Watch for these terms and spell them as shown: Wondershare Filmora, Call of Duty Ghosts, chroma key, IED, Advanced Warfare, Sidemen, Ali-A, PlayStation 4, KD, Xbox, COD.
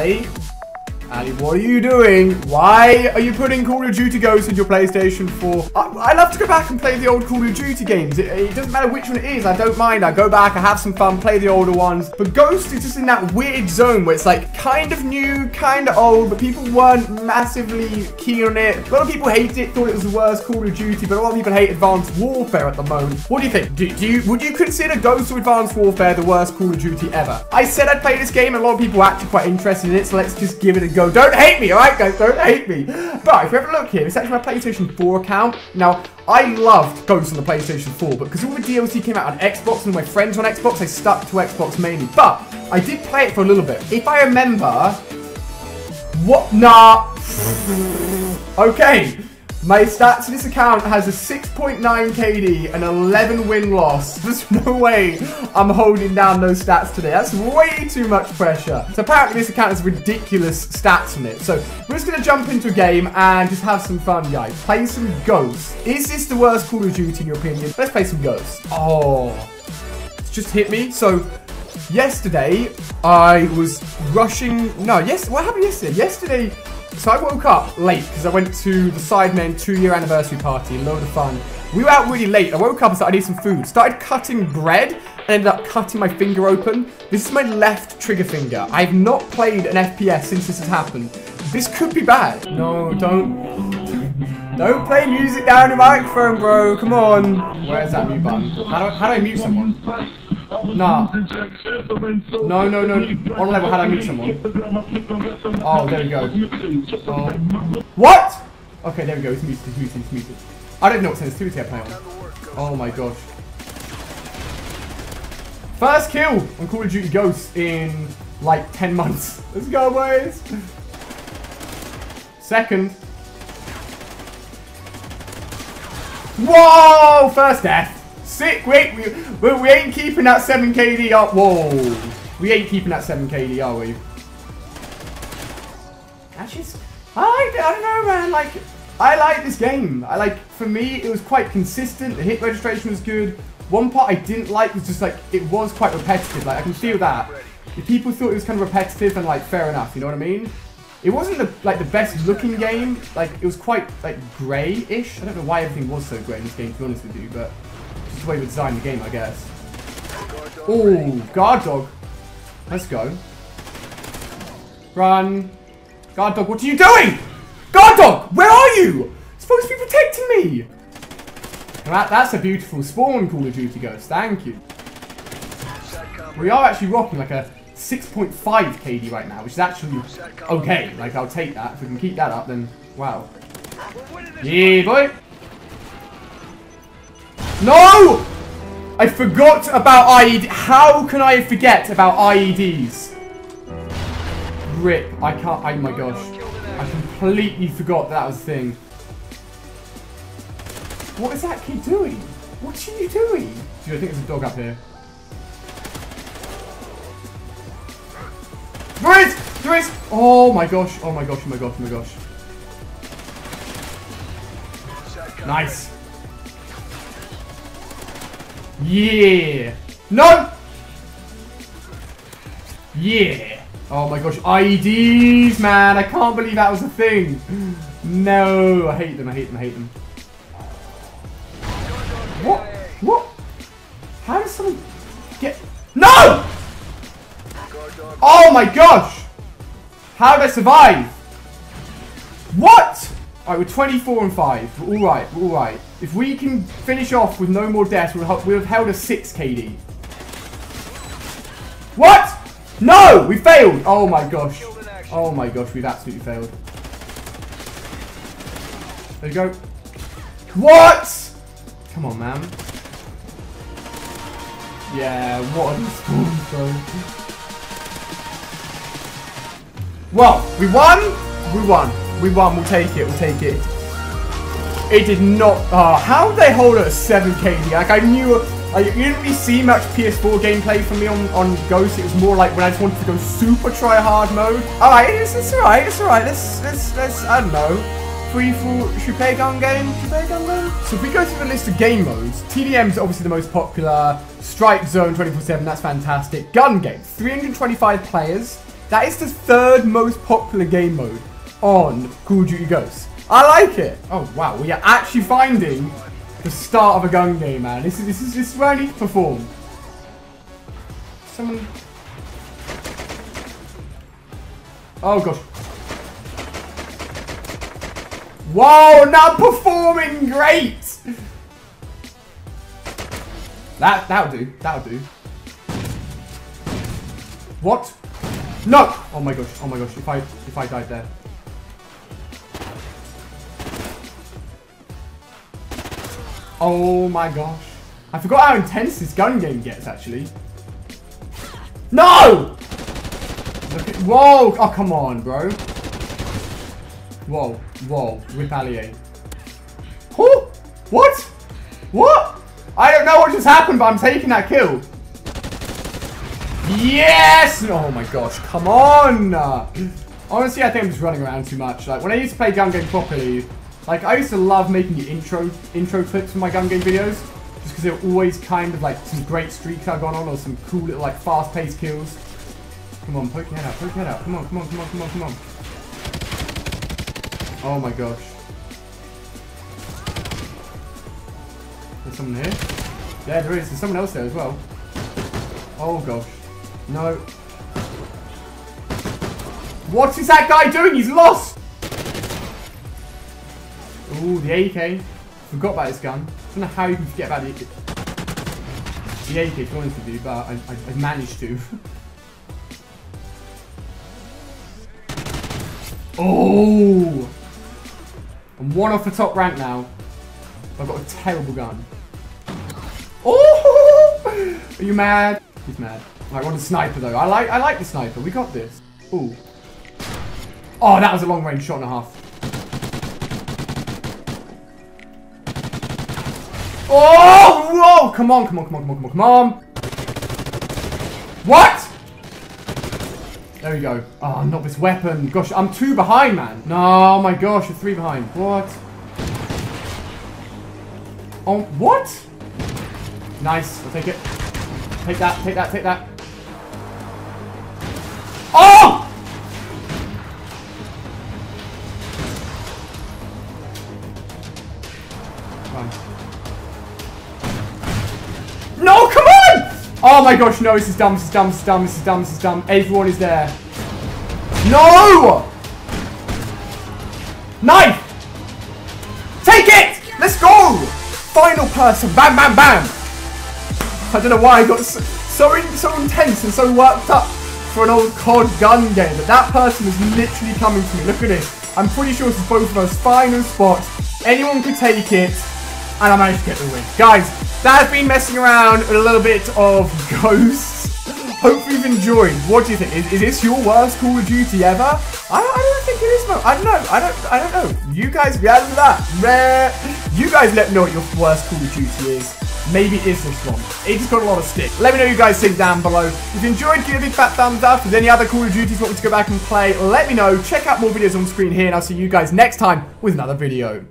Ali? Ali, what are you doing? Why are you putting Call of Duty Ghosts into your PlayStation 4? I love to go back and play the old Call of Duty games. It doesn't matter which one it is. I don't mind. I go back, I have some fun, play the older ones. But Ghosts is just in that weird zone where it's like kind of new, kind of old, but people weren't massively keen on it. A lot of people hate it, thought it was the worst Call of Duty, but a lot of people hate Advanced Warfare at the moment. What do you think? Would you consider Ghosts or Advanced Warfare the worst Call of Duty ever? I said I'd play this game, and a lot of people were actually quite interested in it, so let's just give it a go. Don't hate me, alright guys, don't hate me. But if you have a look here, it's actually my PlayStation 4 account. Now, I loved Ghosts on the PlayStation 4, but because all the DLC came out on Xbox and my friends on Xbox, I stuck to Xbox mainly. But I did play it for a little bit. If I remember... What? Nah. Okay. My stats for this account has a 6.9 KD, an 11 win-loss. There's no way I'm holding down those stats today. That's way too much pressure. So apparently this account has ridiculous stats on it. So we're just going to jump into a game and just have some fun, guys. Play some Ghosts. Is this the worst Call of Duty in your opinion? Let's play some Ghosts. Oh, it's just hit me. So yesterday I was rushing. No, yes. What happened yesterday? Yesterday... So I woke up late because I went to the Sidemen 2-year anniversary party, a load of fun. We were out really late. I woke up and said I need some food. Started cutting bread and ended up cutting my finger open. This is my left trigger finger. I have not played an FPS since this has happened. This could be bad. No, don't play music down the microphone, bro. Come on. Where's that mute button? How do I mute someone? Nah. No. On level, how do I mute someone? Oh, there we go. Oh. What? Okay, there we go. It's muted. I don't know what sensitivity I play on. Oh my gosh. First kill on Call of Duty Ghosts in like 10 months. Let's go, boys. Second. Whoa! First death. Sick, wait, we ain't keeping that 7 KD up. Whoa. We ain't keeping that 7 KD, are we? That's just, I don't know, man. Like, I like this game. For me, it was quite consistent. The hit registration was good. One part I didn't like was just, like, it was quite repetitive. Like, I can feel that. If people thought it was kind of repetitive and, like, fair enough, you know what I mean? It wasn't, the best looking game. Like, it was quite, like, grey-ish. I don't know why everything was so grey in this game, to be honest with you, but... the way we design the game, I guess. Oh, guard dog. Let's go. Run. Guard dog, what are you doing? Guard dog, where are you? You're supposed to be protecting me. That's a beautiful spawn, Call of Duty Ghosts. Thank you. We are actually rocking like a 6.5 KD right now, which is actually okay. Like, I'll take that. If we can keep that up, then wow. Yeah, boy. No! I forgot about IED. How can I forget about IEDs? Rip. I can't. Oh my gosh. I completely forgot that was a thing. What is that kid doing? What are you doing? Dude, I think there's a dog up here. There is! There is! Oh my gosh. Oh my gosh. Oh my gosh. Oh my gosh. Nice. Yeah. No. Yeah. Oh my gosh. IEDs, man. I can't believe that was a thing. No. I hate them. I hate them. What? What? How does someone get... No! Oh my gosh. How did I survive? What? All right, we're 24 and 5. We're all right. We're all right. If we can finish off with no more deaths, we'll have held a 6 KD. What? No! We failed! Oh my gosh. Oh my gosh, we've absolutely failed. There you go. What? Come on, man. Yeah, what a spawn. Well, we won. We'll take it. It did not... how did they hold it at 7 KD? Like, I knew... you didn't really see much PS4 gameplay from me on Ghosts. It was more like when I just wanted to go super try-hard mode. Alright, it's alright, let's... I don't know. Should we play a gun game? So if we go through the list of game modes, TDM's obviously the most popular. Strike Zone 24/7, that's fantastic. Gun game, 325 players. That is the third most popular game mode on Call of Duty Ghosts. I like it. Oh wow, we are actually finding the start of a gun game, man. This is where I need to perform. Someone. Oh gosh. Whoa, not performing great. That'll do. That'll do. What? No! Oh my gosh! Oh my gosh! If I died there. Oh my gosh! I forgot how intense this gun game gets actually. No! Look at, whoa! Oh come on, bro! Whoa! Whoa! Retaliate! Oh! What? What? I don't know what just happened, but I'm taking that kill. Yes! Oh my gosh, come on! Honestly, I think I'm just running around too much. Like, when I used to play gun game properly, like, I used to love making the intro clips for my gun game videos. Just because they were always kind of, like, some great streaks I've gone on or some cool little, like, fast-paced kills. Come on, poke your head out, poke your head out. Come on, come on, come on, come on, come on. Oh my gosh. There's someone here? Yeah, there is. There's someone else there as well. Oh gosh. No. What is that guy doing? He's lost! Ooh, the AK. Forgot about this gun. I don't know how you can forget about the AK. The AK, to be honest with you, but I managed to. Oh! I'm one off the top rank now. I've got a terrible gun. Oh! Are you mad? He's mad. I want a sniper though. I like the sniper. We got this. Ooh. Oh, that was a long range shot and a half. Oh, whoa! Come on, come on, come on, come on, come on, come on. What? There we go. Oh, not this weapon. Gosh, I'm two behind, man. No, oh my gosh, you're three behind. What? Oh, what? Nice. I'll take it. Take that, take that, take that. Oh! Come on. No, come on! Oh my gosh, no, this is dumb, this is dumb, this is dumb, this is dumb, this is dumb. Everyone is there. No! Knife! Take it! Let's go! Final person, bam, bam, bam! I don't know why I got so intense and so worked up for an old COD gun game, but that person is literally coming to me. Look at this. I'm pretty sure this is both of us final spots. Anyone could take it, and I managed to get the win. Guys, that has been messing around with a little bit of Ghosts. Hopefully you've enjoyed. What do you think? Is this your worst Call of Duty ever? I don't think it is, though. I don't know. I don't know. You guys react to that. You guys let me know what your worst Call of Duty is. Maybe it is this one. It's got a lot of stick. Let me know what you guys think down below. If you enjoyed, give it a big fat thumbs up. If there's any other Call of Duties you want me to go back and play, let me know. Check out more videos on screen here, and I'll see you guys next time with another video.